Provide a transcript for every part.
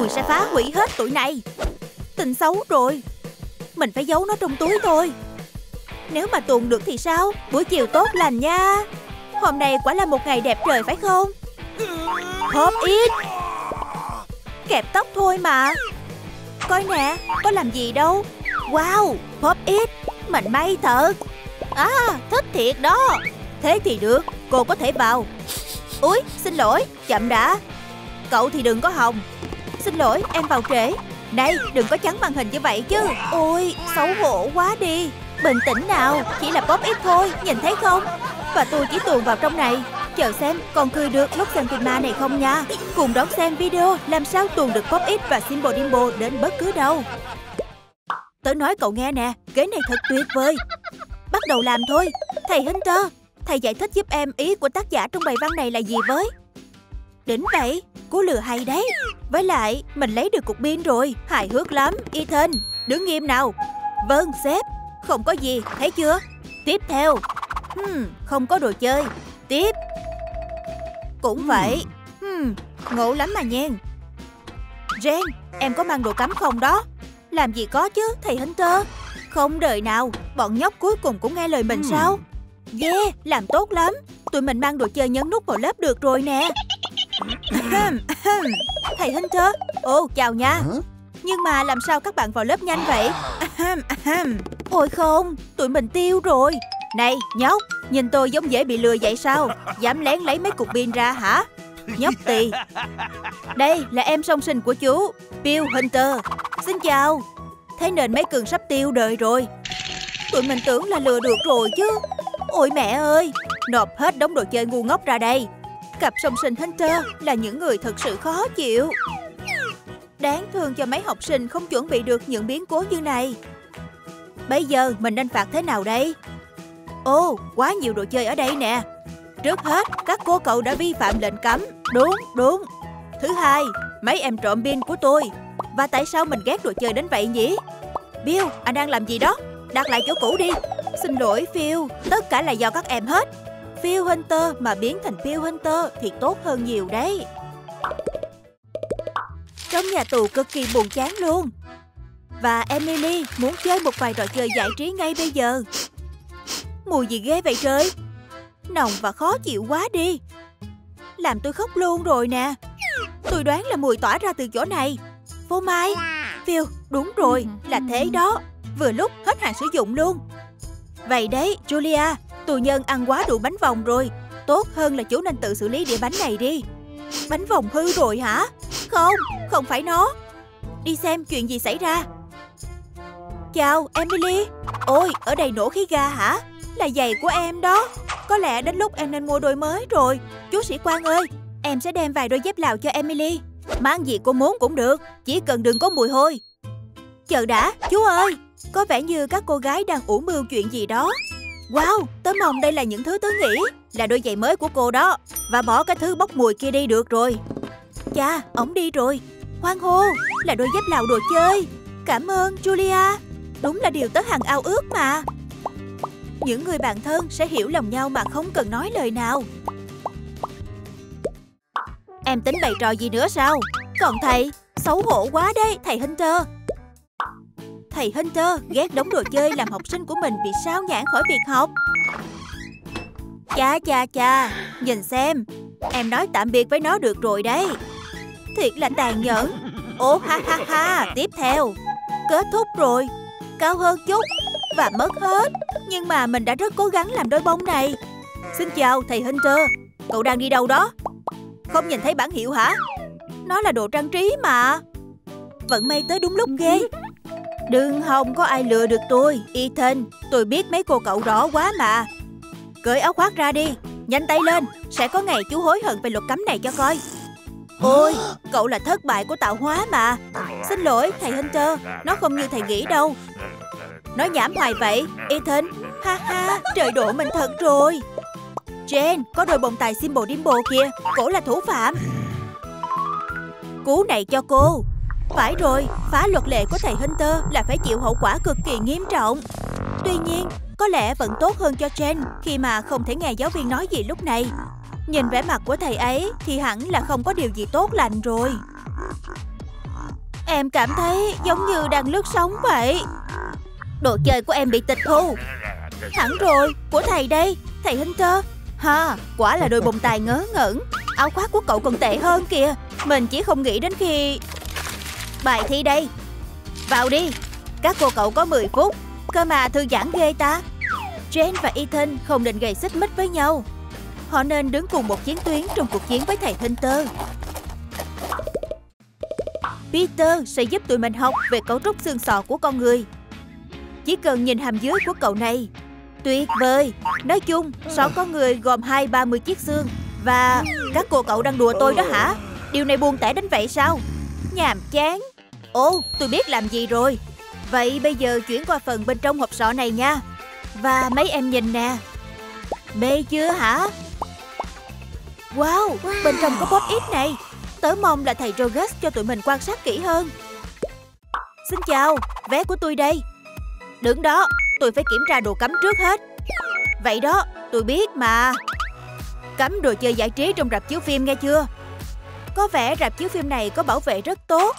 Tôi sẽ phá hủy hết tụi này. Tình xấu rồi. Mình phải giấu nó trong túi thôi. Nếu mà tuồn được thì sao? Buổi chiều tốt lành nha. Hôm nay quả là một ngày đẹp trời phải không? Pop It. Kẹp tóc thôi mà. Coi nè, có làm gì đâu. Wow, Pop It. Mình may thật. À, thích thiệt đó. Thế thì được, cô có thể vào. Úi, xin lỗi, chậm đã. Cậu thì đừng có hòng. Xin lỗi, em vào trễ. Này, đừng có chắn màn hình như vậy chứ. Ôi, xấu hổ quá đi. Bình tĩnh nào, chỉ là Pop It thôi, nhìn thấy không? Và tôi chỉ tuồn vào trong này. Chờ xem còn cười được lúc xem phim ma này không nha. Cùng đón xem video làm sao tuồn được Pop It và Simple Dimple đến bất cứ đâu. Tớ nói cậu nghe nè, ghế này thật tuyệt vời. Bắt đầu làm thôi. Thầy Hunter, thầy giải thích giúp em ý của tác giả trong bài văn này là gì với? Đỉnh vậy, cú lừa hay đấy. Với lại, mình lấy được cục pin rồi. Hài hước lắm, Ethan. Đứng nghiêm nào. Vâng, sếp. Không có gì, thấy chưa? Tiếp theo. Không có đồ chơi. Tiếp. Cũng vậy. Ngộ lắm mà nhen. Jen, em có mang đồ cắm không đó? Làm gì có chứ, thầy Hunter. Không đời nào, bọn nhóc cuối cùng cũng nghe lời mình sao? Yeah, làm tốt lắm. Tụi mình mang đồ chơi nhấn nút vào lớp được rồi nè. Thầy Hunter, ồ, chào nha. Nhưng mà làm sao các bạn vào lớp nhanh vậy? Ôi không, tụi mình tiêu rồi. Này, nhóc, nhìn tôi giống dễ bị lừa vậy sao? Dám lén lấy mấy cục pin ra hả? Nhóc tì. Đây là em song sinh của chú, Bill Hunter. Xin chào. Thế nên mấy cường sắp tiêu đời rồi. Tụi mình tưởng là lừa được rồi chứ. Ôi mẹ ơi, nộp hết đống đồ chơi ngu ngốc ra đây. Cặp song sinh Hunter là những người thật sự khó chịu. Đáng thương cho mấy học sinh không chuẩn bị được những biến cố như này. Bây giờ mình nên phạt thế nào đây? Ồ, quá nhiều đồ chơi ở đây nè. Trước hết, các cô cậu đã vi phạm lệnh cấm. Đúng, đúng. Thứ hai, mấy em trộm pin của tôi. Và tại sao mình ghét đồ chơi đến vậy nhỉ? Bill, anh đang làm gì đó? Đặt lại chỗ cũ đi. Xin lỗi Phil, tất cả là do các em hết. Phil Hunter mà biến thành Bill Hunter thì tốt hơn nhiều đấy. Trong nhà tù cực kỳ buồn chán luôn. Và Emily muốn chơi một vài trò chơi giải trí ngay bây giờ. Mùi gì ghê vậy trời? Nồng và khó chịu quá đi. Làm tôi khóc luôn rồi nè. Tôi đoán là mùi tỏa ra từ chỗ này. Phô mai. Phil, đúng rồi, là thế đó. Vừa lúc hết hạn sử dụng luôn. Vậy đấy, Julia, tù nhân ăn quá đủ bánh vòng rồi. Tốt hơn là chú nên tự xử lý đĩa bánh này đi. Bánh vòng hư rồi hả? Không, không phải nó. Đi xem chuyện gì xảy ra. Chào, Emily. Ôi, ở đây nổ khí ga hả? Là giày của em đó. Có lẽ đến lúc em nên mua đôi mới rồi. Chú sĩ quan ơi, em sẽ đem vài đôi dép lào cho Emily. Mang gì cô muốn cũng được, chỉ cần đừng có mùi hôi. Chờ đã, chú ơi. Có vẻ như các cô gái đang ủ mưu chuyện gì đó. Wow, tớ mong đây là những thứ tớ nghĩ. Là đôi giày mới của cô đó. Và bỏ cái thứ bốc mùi kia đi được rồi. Chà, ổng đi rồi. Hoan hô, là đôi dép lào đồ chơi. Cảm ơn Julia. Đúng là điều tớ hằng ao ước mà. Những người bạn thân sẽ hiểu lòng nhau mà không cần nói lời nào. Em tính bày trò gì nữa sao? Còn thầy, xấu hổ quá đấy thầy Hunter. Thầy Hunter ghét đống đồ chơi làm học sinh của mình bị sao nhãng khỏi việc học. Chà chà chà, nhìn xem. Em nói tạm biệt với nó được rồi đấy. Thiệt là tàn nhẫn. Ô ha ha ha, tiếp theo. Kết thúc rồi. Cao hơn chút. Và mất hết. Nhưng mà mình đã rất cố gắng làm đôi bông này. Xin chào thầy Hunter. Cậu đang đi đâu đó? Không nhìn thấy bảng hiệu hả? Nó là đồ trang trí mà. Vận may tới đúng lúc ghê. Đừng hòng có ai lừa được tôi, Ethan. Tôi biết mấy cô cậu rõ quá mà. Cởi áo khoác ra đi. Nhanh tay lên. Sẽ có ngày chú hối hận về luật cấm này cho coi. Ôi, cậu là thất bại của tạo hóa mà. Xin lỗi, thầy Hunter. Nó không như thầy nghĩ đâu. Nói nhảm hoài vậy, Ethan. Ha ha, trời đổ mình thật rồi. Jen, có đôi bồng tài Simple Dimple kìa. Cổ là thủ phạm. Cú này cho cô. Phải rồi, phá luật lệ của thầy Hunter là phải chịu hậu quả cực kỳ nghiêm trọng. Tuy nhiên, có lẽ vẫn tốt hơn cho Jen khi mà không thể nghe giáo viên nói gì lúc này. Nhìn vẻ mặt của thầy ấy thì hẳn là không có điều gì tốt lành rồi. Em cảm thấy giống như đang lướt sóng vậy. Đồ chơi của em bị tịch thu. Hẳn rồi, của thầy đây. Thầy Hunter. Ha, quả là đôi bông tai ngớ ngẩn. Áo khoác của cậu còn tệ hơn kìa. Mình chỉ không nghĩ đến khi... Bài thi đây. Vào đi. Các cô cậu có 10 phút. Cơ mà thư giãn ghê ta. Jane và Ethan không nên gây xích mích với nhau. Họ nên đứng cùng một chiến tuyến trong cuộc chiến với thầy Hunter. Peter sẽ giúp tụi mình học về cấu trúc xương sọ của con người. Chỉ cần nhìn hàm dưới của cậu này. Tuyệt vời. Nói chung, sọ con người gồm 2-30 chiếc xương. Và các cô cậu đang đùa tôi đó hả? Điều này buồn tẻ đến vậy sao? Nhàm chán. Ồ, tôi biết làm gì rồi. Vậy bây giờ chuyển qua phần bên trong hộp sọ này nha. Và mấy em nhìn nè. Mê chưa hả? Wow, bên trong có Pop It này. Tớ mong là thầy Rogers cho tụi mình quan sát kỹ hơn. Xin chào, vé của tôi đây. Đứng đó, tôi phải kiểm tra đồ cấm trước hết. Vậy đó, tôi biết mà. Cấm đồ chơi giải trí trong rạp chiếu phim nghe chưa? Có vẻ rạp chiếu phim này có bảo vệ rất tốt.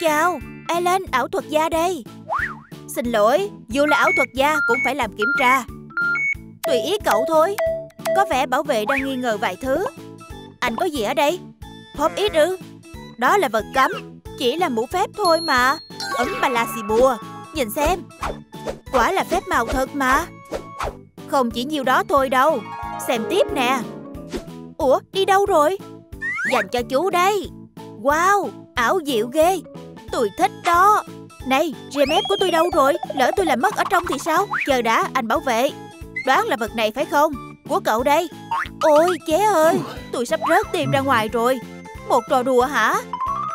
Chào, Ellen ảo thuật gia đây. Xin lỗi, dù là ảo thuật gia cũng phải làm kiểm tra. Tùy ý cậu thôi. Có vẻ bảo vệ đang nghi ngờ vài thứ. Anh có gì ở đây? Pop It ư? Đó là vật cấm. Chỉ là mũ phép thôi mà. Bà là xì bùa. Nhìn xem. Quả là phép màu thật mà. Không chỉ nhiêu đó thôi đâu. Xem tiếp nè. Ủa, đi đâu rồi? Dành cho chú đây. Wow, ảo diệu ghê. Tôi thích đó. Này, rem ép của tôi đâu rồi? Lỡ tôi làm mất ở trong thì sao? Chờ đã, anh bảo vệ. Đoán là vật này phải không? Của cậu đây. Ôi ché ơi, tôi sắp rớt tim ra ngoài rồi. Một trò đùa hả?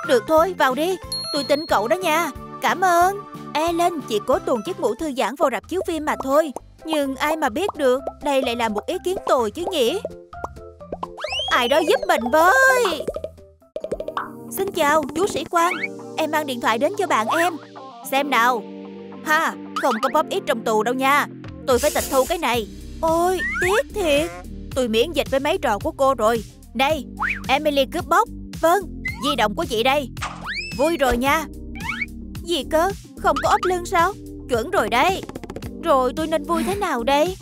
Được thôi, vào đi. Tôi tin cậu đó nha. Cảm ơn. Ellen chỉ cố tuồn chiếc mũ thư giãn vào rạp chiếu phim mà thôi. Nhưng ai mà biết được, đây lại là một ý kiến tồi chứ nhỉ? Ai đó giúp mình với. Xin chào, chú sĩ quan. Em mang điện thoại đến cho bạn em. Xem nào. Ha, không có Pop It trong tù đâu nha. Tôi phải tịch thu cái này. Ôi, tiếc thiệt. Tôi miễn dịch với mấy trò của cô rồi. Đây, Emily cướp bóc. Vâng, di động của chị đây. Vui rồi nha. Gì cơ, không có ốp lưng sao? Chuẩn rồi đấy. Rồi tôi nên vui thế nào đây?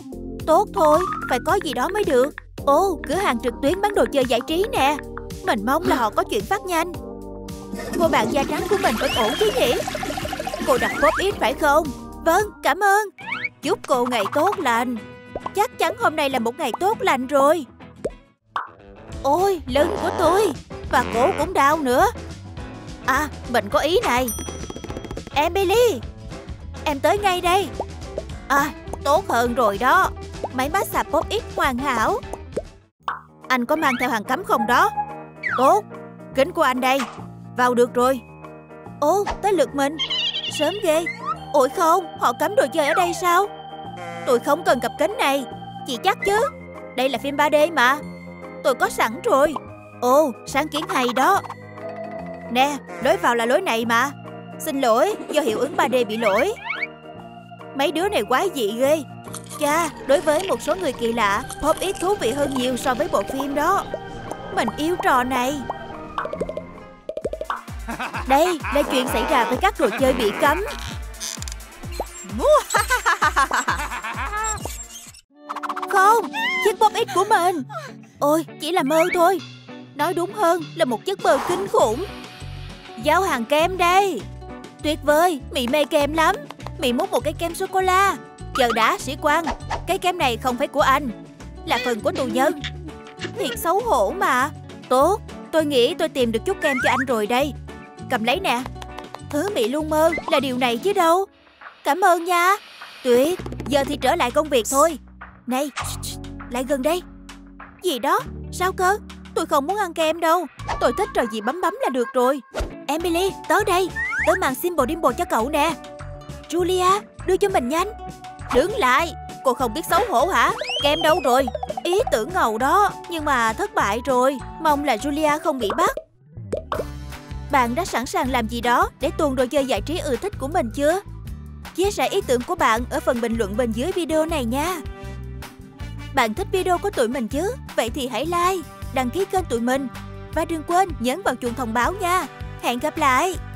Tốt thôi, phải có gì đó mới được. Ồ, cửa hàng trực tuyến bán đồ chơi giải trí nè. Mình mong là họ có chuyện phát nhanh. Cô bạn da trắng của mình vẫn ổn chứ nhỉ? Cô đặt Pop It phải không? Vâng, cảm ơn. Chúc cô ngày tốt lành. Chắc chắn hôm nay là một ngày tốt lành rồi. Ôi, lưng của tôi. Và cổ cũng đau nữa. À, mình có ý này. Emily, em tới ngay đây. À, tốt hơn rồi đó. Máy massage Pop It hoàn hảo. Anh có mang theo hàng cấm không đó? Tốt, kính của anh đây. Vào được rồi. Ồ, tới lượt mình. Sớm ghê. Ôi không, họ cấm đồ chơi ở đây sao? Tôi không cần cặp kính này. Chị chắc chứ? Đây là phim 3D mà. Tôi có sẵn rồi. Ồ, sáng kiến hay đó. Nè, lối vào là lối này mà. Xin lỗi, do hiệu ứng 3D bị lỗi. Mấy đứa này quá dị ghê. Chà, đối với một số người kỳ lạ, Pop It thú vị hơn nhiều so với bộ phim đó. Mình yêu trò này. Đây là chuyện xảy ra với các đồ chơi bị cấm. Không, chiếc Pop It của mình. Ôi, chỉ là mơ thôi. Nói đúng hơn là một giấc mơ kinh khủng. Giao hàng kem đây. Tuyệt vời, Mị mê kem lắm. Mị muốn một cái kem sô-cô-la. Chờ đã, sĩ quan. Cái kem này không phải của anh. Là phần của tù nhân. Thiệt xấu hổ mà. Tốt, tôi nghĩ tôi tìm được chút kem cho anh rồi đây. Cầm lấy nè. Thứ Mị luôn mơ là điều này chứ đâu. Cảm ơn nha. Tuyệt, giờ thì trở lại công việc thôi. Này, lại gần đây. Gì đó, sao cơ? Tôi không muốn ăn kem đâu. Tôi thích trò gì bấm bấm là được rồi. Emily, tới đây. Tớ mang Simple Dimple cho cậu nè. Julia, đưa cho mình nhanh. Đứng lại, cô không biết xấu hổ hả? Kem đâu rồi? Ý tưởng ngầu đó, nhưng mà thất bại rồi. Mong là Julia không bị bắt. Bạn đã sẵn sàng làm gì đó để tuồn đồ chơi giải trí ưa thích của mình chưa? Chia sẻ ý tưởng của bạn ở phần bình luận bên dưới video này nha. Bạn thích video của tụi mình chứ? Vậy thì hãy like, đăng ký kênh tụi mình. Và đừng quên nhấn vào chuông thông báo nha. Hẹn gặp lại.